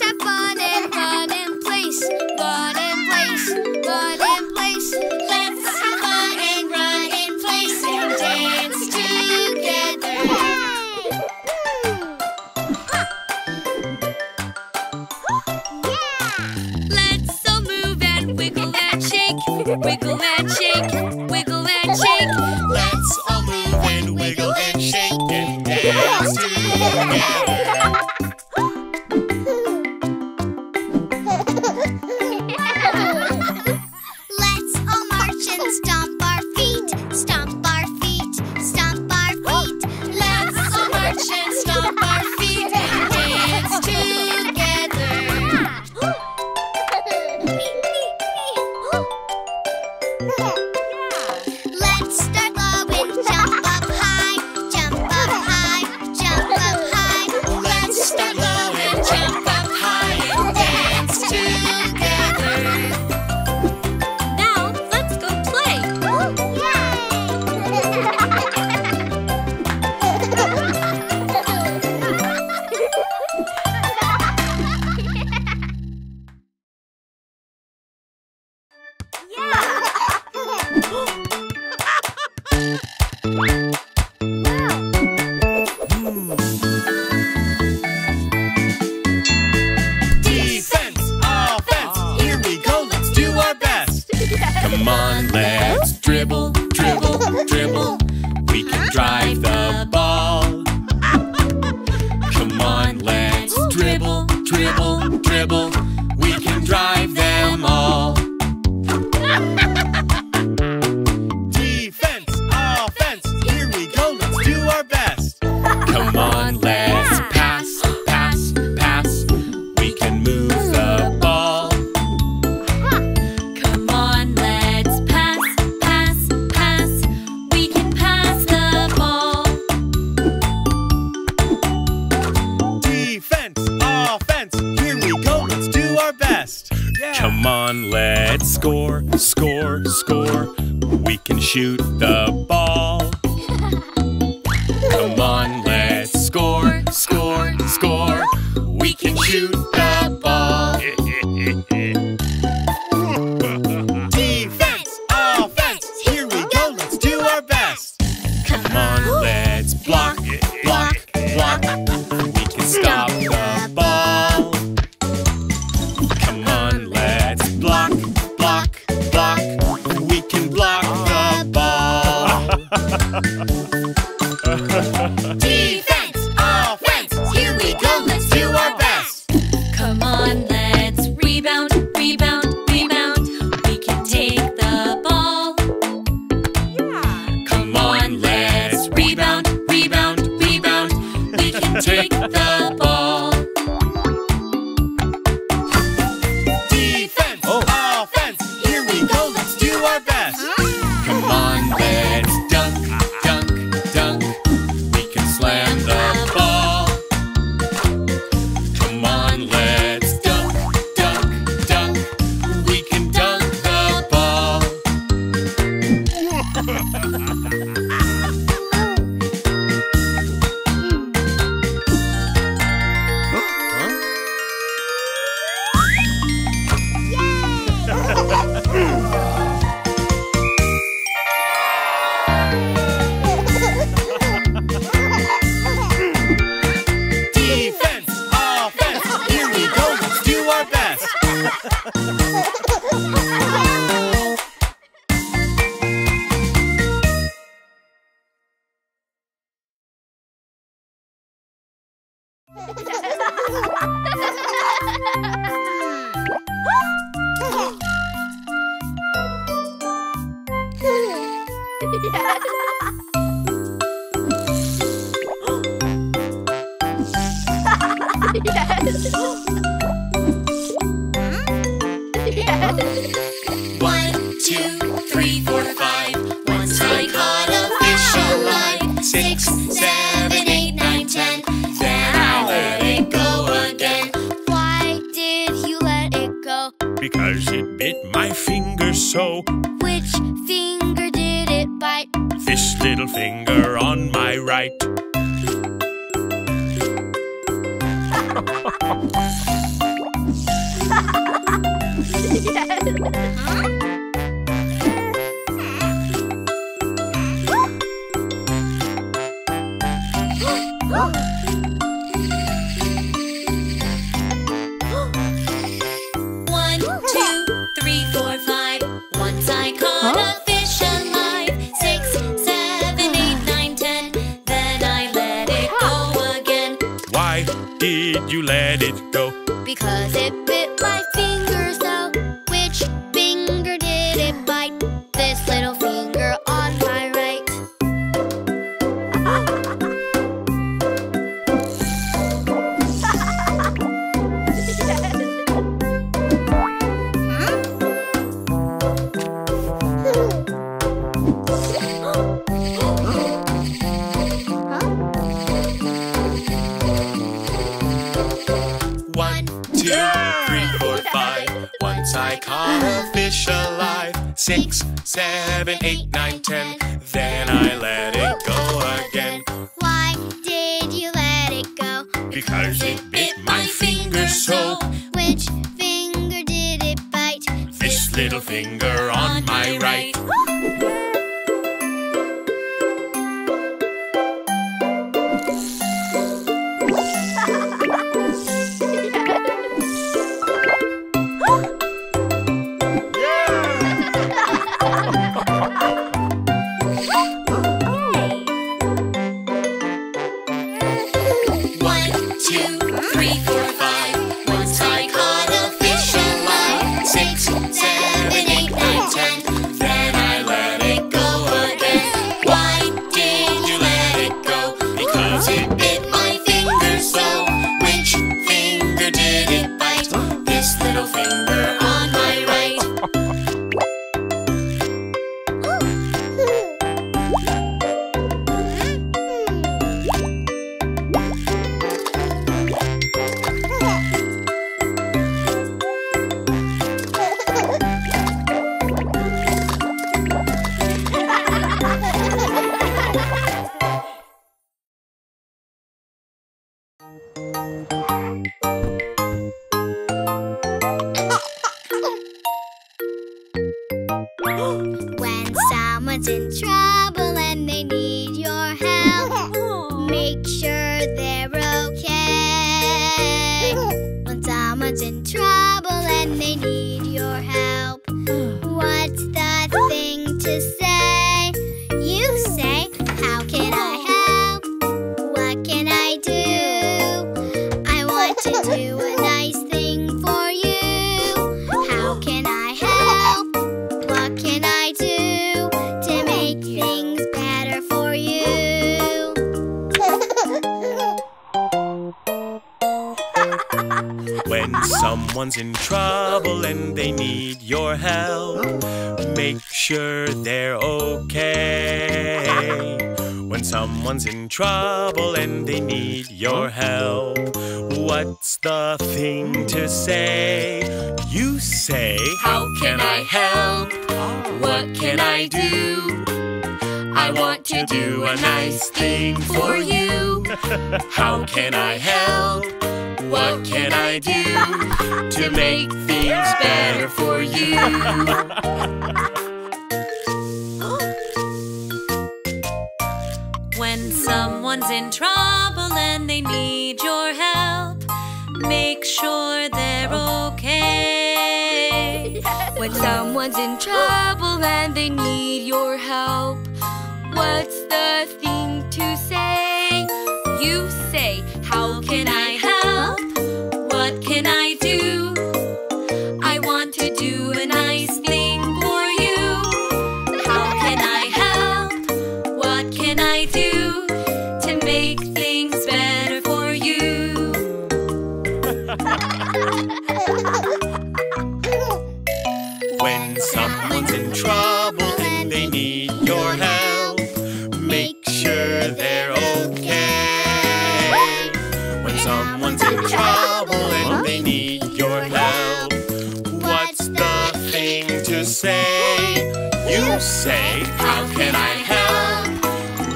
have fun and run in place, run in place, run in place. Let's have fun and run in place and dance together. Let's all move and wiggle and shake, wiggle and shake, wiggle and shake. Let's all move and wiggle and shake and dance together. Let's all march and stomp our feet, stomp our feet, stomp our feet. Let's all march and stomp our feet and dance together. Let's start low and jump up high, jump up high, jump up high. Let's start low and jump up high and dance together. Now let's go play. Defense, offense, here we go, let's do our best. Come on, let's dribble, dribble, dribble. We can drive the ball. Come on, let's dribble, dribble, dribble. We can drive them all. Defense, offense, here we go, let's do our best. Come on, let's pass, pass, pass. We can move the ball. Come on, let's pass, pass, pass. We can pass the ball. Defense, offense, here we go, let's do our best. Come on, let's score, score, score. We can shoot the ball. Come on, let's score, score, score. We can shoot the ball. Defense, offense, here we go, let's do our best. Come on, let's block, block, block. We can stop the ball. Come on, let's block, block, block. We can block the ball. our best. So, which finger did it bite? This little finger on my right. Someone's in trouble and they need your help. What's the thing to say? You say, how can I help? What can I do? I want to do a nice thing for you. How can I help? What can I do to make things better for you? When someone's in trouble and they need your help, make sure they're okay. When someone's in trouble and they need your help, what's the thing to say? You say, how can I help?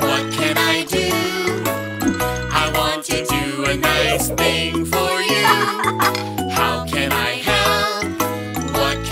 What can I do? I want to do a nice thing for you. How can I help? He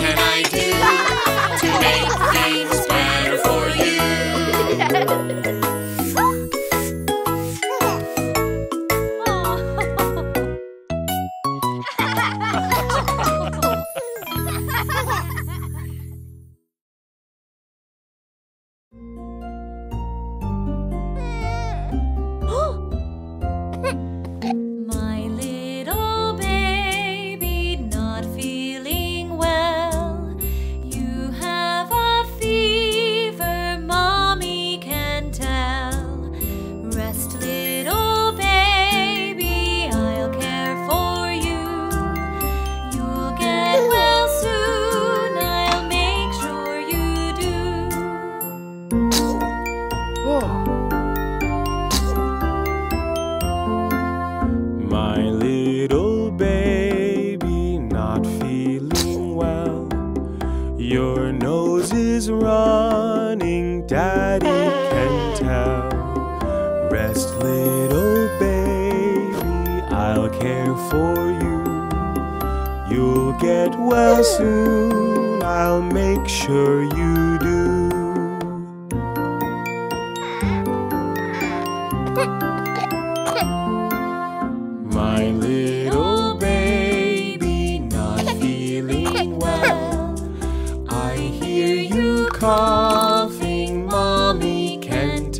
looked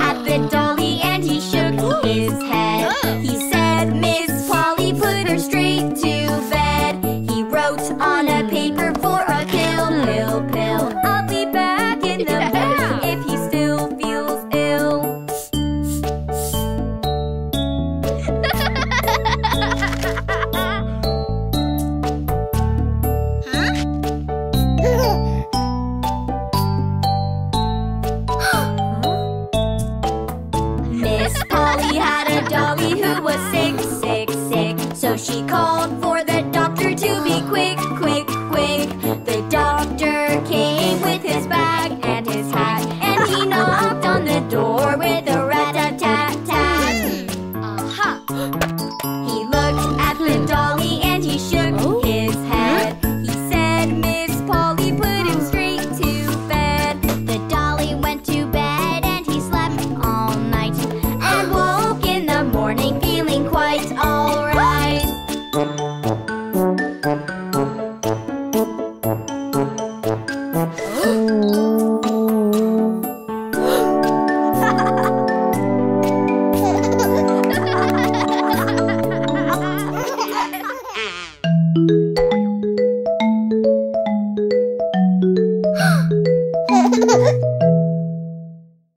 at the dolly and he shook his head. He said, called for the doctor to be quick.